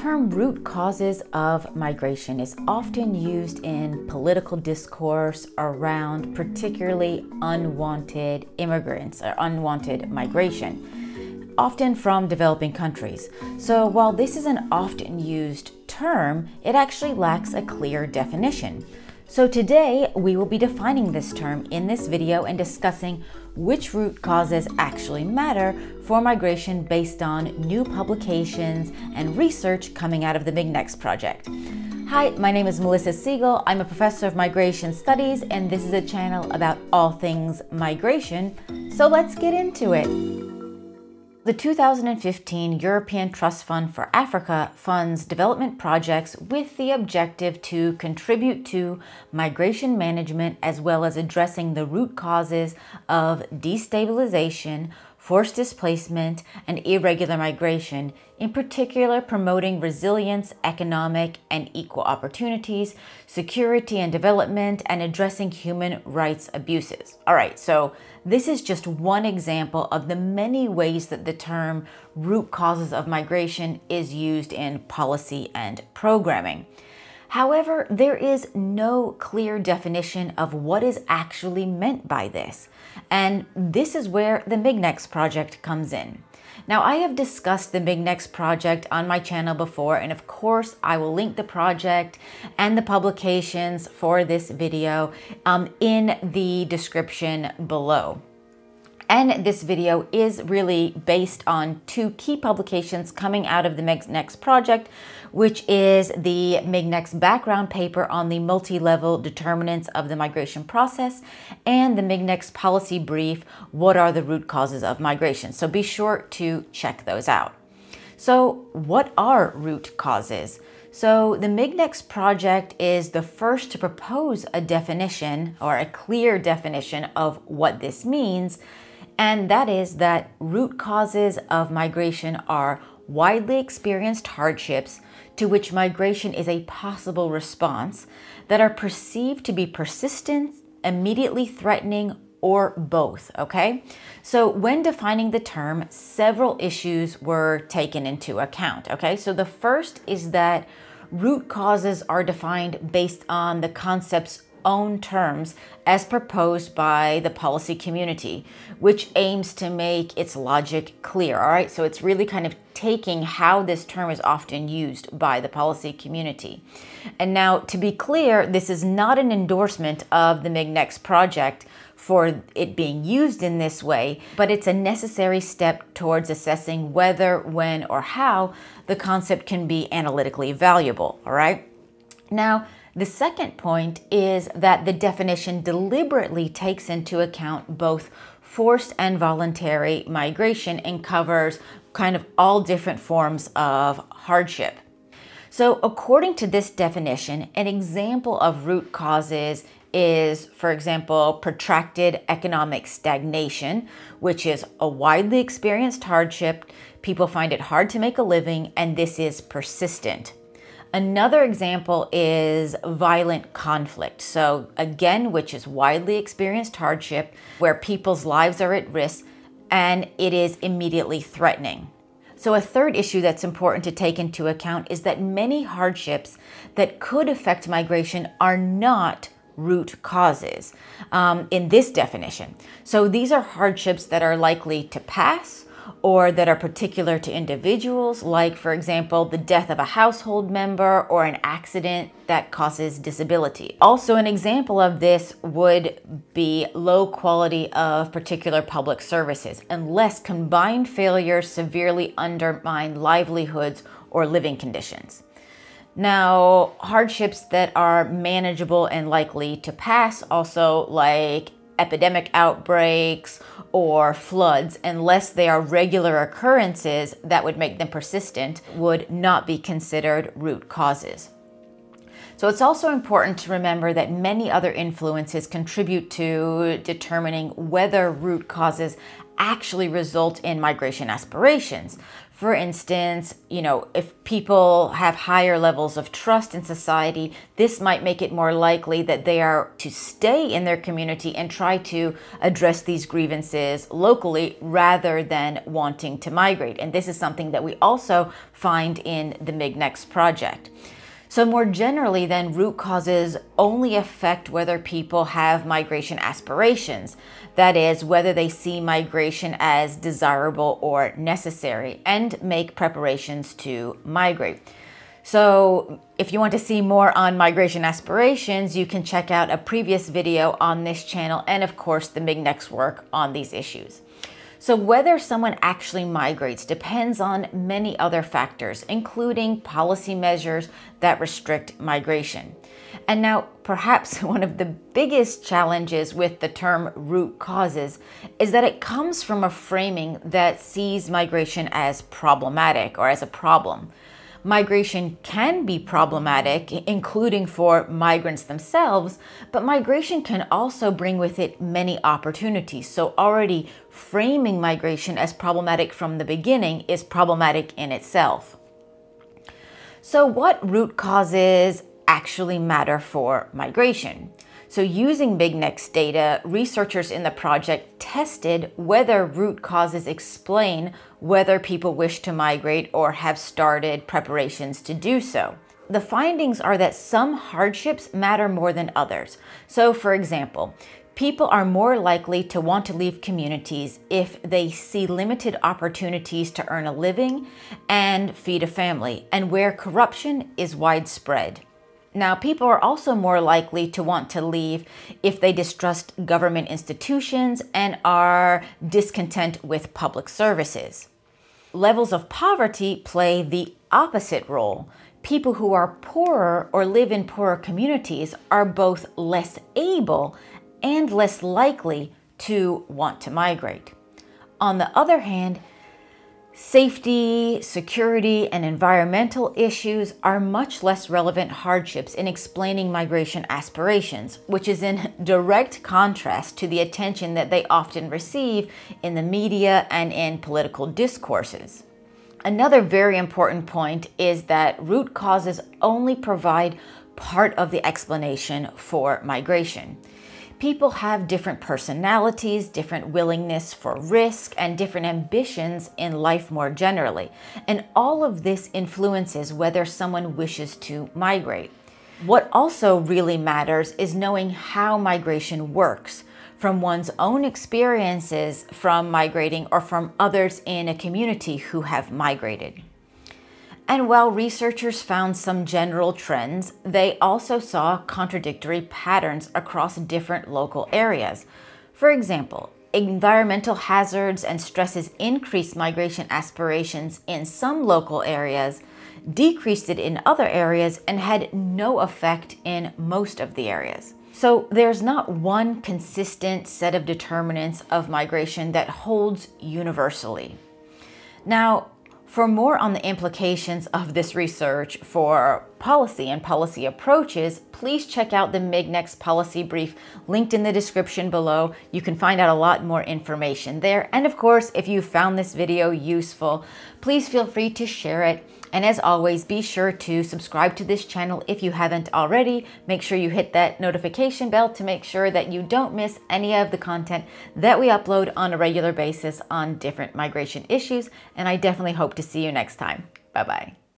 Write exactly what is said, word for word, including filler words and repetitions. term root causes of migration is often used in political discourse around particularly unwanted immigrants or unwanted migration, often from developing countries. So while this is an often used term, it actually lacks a clear definition. So today we will be defining this term in this video and discussing which root causes actually matter for migration based on new publications and research coming out of the MIGNEX project. Hi, my name is Melissa Siegel. I'm a professor of migration studies, and this is a channel about all things migration. So let's get into it. The two thousand fifteen European Trust Fund for Africa funds development projects with the objective to contribute to migration management as well as addressing the root causes of destabilization, forced displacement, and irregular migration, in particular promoting resilience, economic and equal opportunities, security and development, and addressing human rights abuses. All right, so this is just one example of the many ways that the term root causes of migration is used in policy and programming. However, there is no clear definition of what is actually meant by this. And this is where the MIGNEX project comes in. Now, I have discussed the MIGNEX project on my channel before, and of course, I will link the project and the publications for this video um, in the description below. And this video is really based on two key publications coming out of the MIGNEX project, which is the MIGNEX background paper on the multi-level determinants of the migration process and the MIGNEX policy brief, what are the root causes of migration? So be sure to check those out. So what are root causes? So the MIGNEX project is the first to propose a definition or a clear definition of what this means. And that is that root causes of migration are widely experienced hardships to which migration is a possible response that are perceived to be persistent, immediately threatening, or both, okay? So when defining the term, several issues were taken into account, okay? So the first is that root causes are defined based on the concept's own terms as proposed by the policy community, which aims to make its logic clear, all right? So it's really kind of taking how this term is often used by the policy community. And now, to be clear, this is not an endorsement of the MIGNEX project for it being used in this way, but it's a necessary step towards assessing whether, when, or how the concept can be analytically valuable, all right? Now, the second point is that the definition deliberately takes into account both forced and voluntary migration and covers kind of all different forms of hardship. So according to this definition, an example of root causes is, for example, protracted economic stagnation, which is a widely experienced hardship. People find it hard to make a living, and this is persistent. Another example is violent conflict. So again, which is widely experienced hardship where people's lives are at risk and it is immediately threatening. So a third issue that's important to take into account is that many hardships that could affect migration are not root causes um, in this definition. So these are hardships that are likely to pass or that are particular to individuals, like, for example, the death of a household member or an accident that causes disability. Also, an example of this would be low quality of particular public services, unless combined failures severely undermine livelihoods or living conditions. Now, hardships that are manageable and likely to pass, also like epidemic outbreaks or floods, unless they are regular occurrences that would make them persistent, would not be considered root causes. So it's also important to remember that many other influences contribute to determining whether root causes actually result in migration aspirations. For instance, you know, if people have higher levels of trust in society, this might make it more likely that they are to stay in their community and try to address these grievances locally rather than wanting to migrate. And this is something that we also find in the MIGNEX project. So more generally then, root causes only affect whether people have migration aspirations. That is, whether they see migration as desirable or necessary and make preparations to migrate. So if you want to see more on migration aspirations, you can check out a previous video on this channel and of course the MIGNEX work on these issues. So whether someone actually migrates depends on many other factors, including policy measures that restrict migration. And now, perhaps one of the biggest challenges with the term root causes is that it comes from a framing that sees migration as problematic or as a problem. Migration can be problematic, including for migrants themselves, but migration can also bring with it many opportunities. So already framing migration as problematic from the beginning is problematic in itself. So what root causes actually matter for migration? So using MIGNEX data, researchers in the project tested whether root causes explain whether people wish to migrate or have started preparations to do so. The findings are that some hardships matter more than others. So for example, people are more likely to want to leave communities if they see limited opportunities to earn a living and feed a family, and where corruption is widespread. Now, people are also more likely to want to leave if they distrust government institutions and are discontent with public services. Levels of poverty play the opposite role. People who are poorer or live in poorer communities are both less able and less likely to want to migrate. On the other hand, safety, security, and environmental issues are much less relevant hardships in explaining migration aspirations, which is in direct contrast to the attention that they often receive in the media and in political discourses. Another very important point is that root causes only provide part of the explanation for migration. People have different personalities, different willingness for risk, and different ambitions in life more generally. And all of this influences whether someone wishes to migrate. What also really matters is knowing how migration works, from one's own experiences from migrating or from others in a community who have migrated. And while researchers found some general trends, they also saw contradictory patterns across different local areas. For example, environmental hazards and stresses increased migration aspirations in some local areas, decreased it in other areas, and had no effect in most of the areas. So there's not one consistent set of determinants of migration that holds universally. Now, for more on the implications of this research for policy and policy approaches, please check out the MIGNEX policy brief linked in the description below. You can find out a lot more information there. And of course, if you found this video useful, please feel free to share it. And as always, be sure to subscribe to this channel if you haven't already. Make sure you hit that notification bell to make sure that you don't miss any of the content that we upload on a regular basis on different migration issues. And I definitely hope to see you next time. Bye-bye.